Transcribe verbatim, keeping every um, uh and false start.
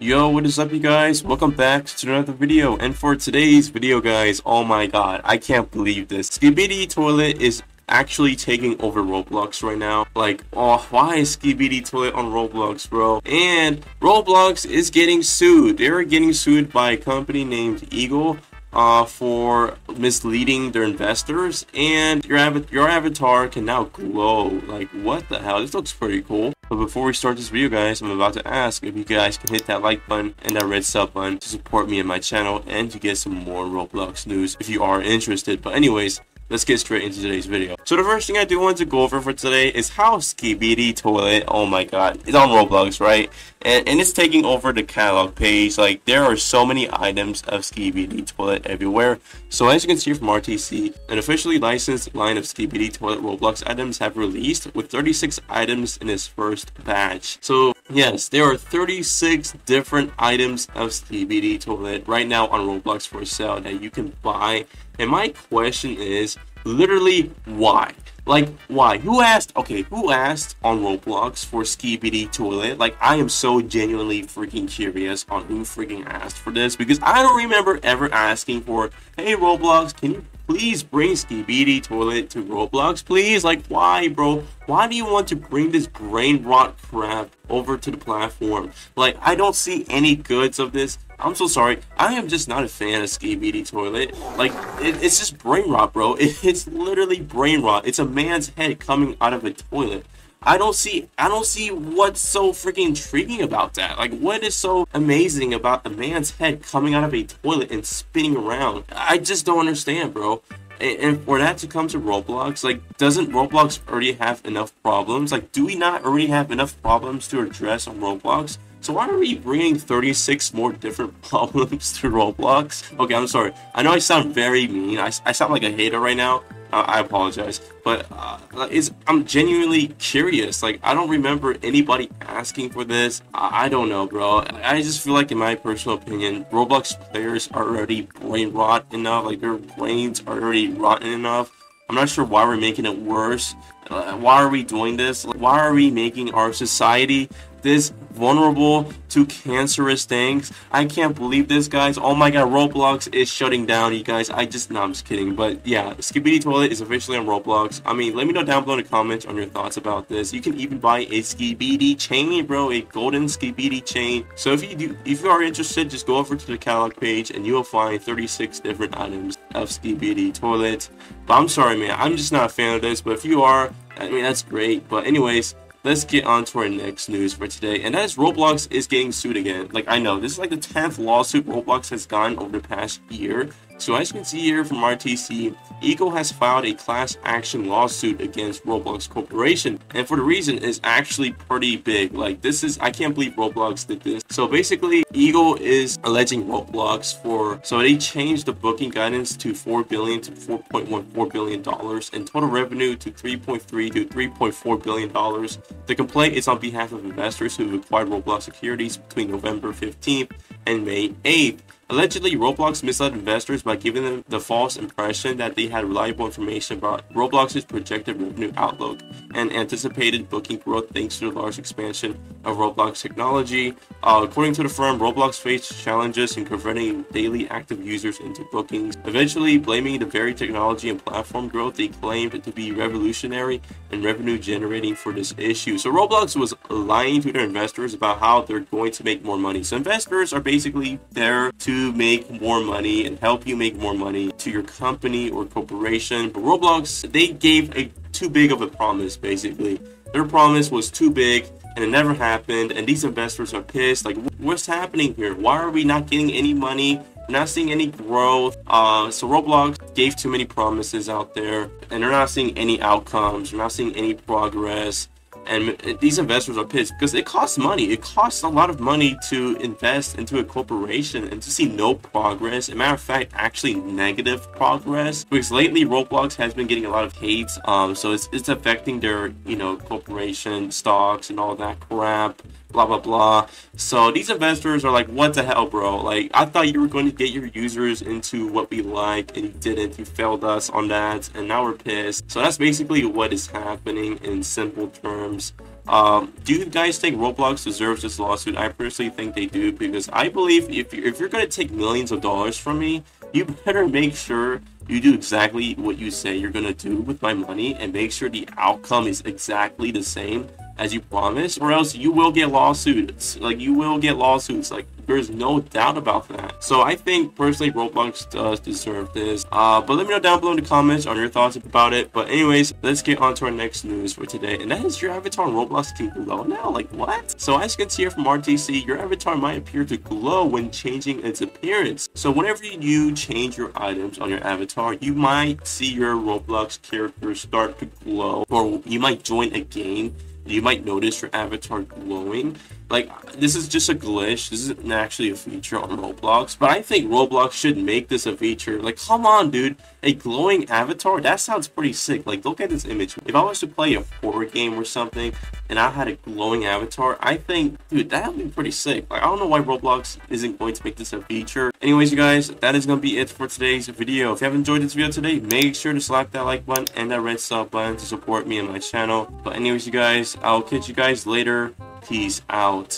Yo, what is up, you guys? Welcome back to another video. And for today's video, guys, oh my god, I can't believe this. Skibidi Toilet is actually taking over Roblox right now. Like, oh, why is Skibidi Toilet on Roblox, bro? And Roblox is getting sued. They're getting sued by a company named Eagle uh for misleading their investors, and your av your avatar can now glow. Like, what the hell? This looks pretty cool. But before we start this video, guys, I'm about to ask if you guys can hit that like button and that red sub button to support me and my channel and to get some more Roblox news if you are interested. But anyways, let's get straight into today's video. So the first thing I do want to go over for today is how Skibidi Toilet, oh my god, it's on Roblox, right? And, and it's taking over the catalog page. Like, there are so many items of Skibidi Toilet everywhere. So as you can see from R T C, an officially licensed line of Skibidi Toilet Roblox items have released with thirty-six items in its first batch. So yes, there are thirty-six different items of Skibidi Toilet right now on Roblox for sale that you can buy. And my question is, literally, why? Like, why? Who asked? Okay, who asked on Roblox for Skibidi Toilet? Like, I am so genuinely freaking curious on who freaking asked for this, because I don't remember ever asking for, hey, Roblox, can you please bring Skibidi Toilet to Roblox, please? Like, why, bro? Why do you want to bring this brain rot crap over to the platform? Like, I don't see any goods of this. I'm so sorry. I am just not a fan of Skibidi Toilet. Like, it, it's just brain rot, bro. It, it's literally brain rot. It's a man's head coming out of a toilet. I don't see, I don't see what's so freaking intriguing about that. Like, what is so amazing about a man's head coming out of a toilet and spinning around? I just don't understand, bro. And, and for that to come to Roblox, like, doesn't Roblox already have enough problems? Like, do we not already have enough problems to address on Roblox? So why are we bringing thirty-six more different problems to Roblox? Okay, I'm sorry. I know I sound very mean. I, I sound like a hater right now. Uh, I apologize, but uh, it's, I'm genuinely curious. Like, I don't remember anybody asking for this. I, I don't know, bro. I, I just feel like, in my personal opinion, Roblox players are already brain rot enough. Like, their brains are already rotten enough. I'm not sure why we're making it worse. Uh, why are we doing this? Like, why are we making our society this vulnerable to cancerous things? I can't believe this, guys. Oh my god, Roblox is shutting down, you guys. I just, no, I'm just kidding. But yeah, Skibidi Toilet is officially on Roblox. I mean, let me know down below in the comments on your thoughts about this. You can even buy a Skibidi chain, bro, a golden Skibidi chain. So if you do, if you are interested, just go over to the catalog page and you'll find thirty-six different items of Skibidi Toilet. But I'm sorry, man, I'm just not a fan of this. But if you are, I mean, that's great. But anyways, let's get on to our next news for today, and that is Roblox is getting sued again. Like, I know, this is like the tenth lawsuit Roblox has gotten over the past year. So as you can see here from R T C, Eagle has filed a class action lawsuit against Roblox Corporation, and for the reason is actually pretty big. Like, this is, I can't believe Roblox did this. So basically, Eagle is alleging Roblox for, so they changed the booking guidance to four billion dollars to four point one four billion dollars, and total revenue to three point three to three point four billion dollars. The complaint is on behalf of investors who acquired Roblox securities between November fifteenth and May eighth. Allegedly, Roblox misled investors by giving them the false impression that they had reliable information about Roblox's projected revenue outlook and anticipated booking growth thanks to the large expansion of Roblox technology. Uh, according to the firm, Roblox faced challenges in converting daily active users into bookings, eventually blaming the very technology and platform growth they claimed to be revolutionary and revenue generating for this issue. So Roblox was lying to their investors about how they're going to make more money. So investors are basically there to make more money and help you make more money to your company or corporation. But Roblox, they gave a too big of a promise. Basically, their promise was too big and it never happened, and these investors are pissed. Like, what's happening here? Why are we not getting any money? We're not seeing any growth. Uh so Roblox gave too many promises out there, and they're not seeing any outcomes. We're not seeing any progress. And these investors are pissed because it costs money. It costs a lot of money to invest into a corporation and to see no progress. As a matter of fact, actually negative progress. Because lately Roblox has been getting a lot of hate. Um, so it's, it's affecting their, you know, corporation stocks and all that crap. Blah, blah, blah. So these investors are like, what the hell, bro? Like, I thought you were going to get your users into what we like, and you didn't. You failed us on that, and now we're pissed. So that's basically what is happening in simple terms. Um, do you guys think Roblox deserves this lawsuit? I personally think they do, because I believe if you're, if you're going to take millions of dollars from me, you better make sure you do exactly what you say you're going to do with my money, and make sure the outcome is exactly the same as you promised, or else you will get lawsuits. Like, you will get lawsuits. Like, there's no doubt about that. So I think personally Roblox does deserve this. Uh, but let me know down below in the comments on your thoughts about it. But anyways, let's get on to our next news for today, and that is your avatar on Roblox can glow now. Like, what? So as you can see here from R T C, your avatar might appear to glow when changing its appearance. So whenever you change your items on your avatar, you might see your Roblox character start to glow, or you might join a game. You might notice your avatar glowing. Like, this is just a glitch. This isn't actually a feature on Roblox, but I think Roblox should make this a feature. Like, come on, dude. A glowing avatar? That sounds pretty sick. Like, look at this image. If I was to play a horror game or something, and I had a glowing avatar, I think, dude, that would be pretty sick. Like, I don't know why Roblox isn't going to make this a feature. Anyways, you guys, that is going to be it for today's video. If you have enjoyed this video today, make sure to slap that like button and that red sub button to support me and my channel. But anyways, you guys, I'll catch you guys later. Peace out.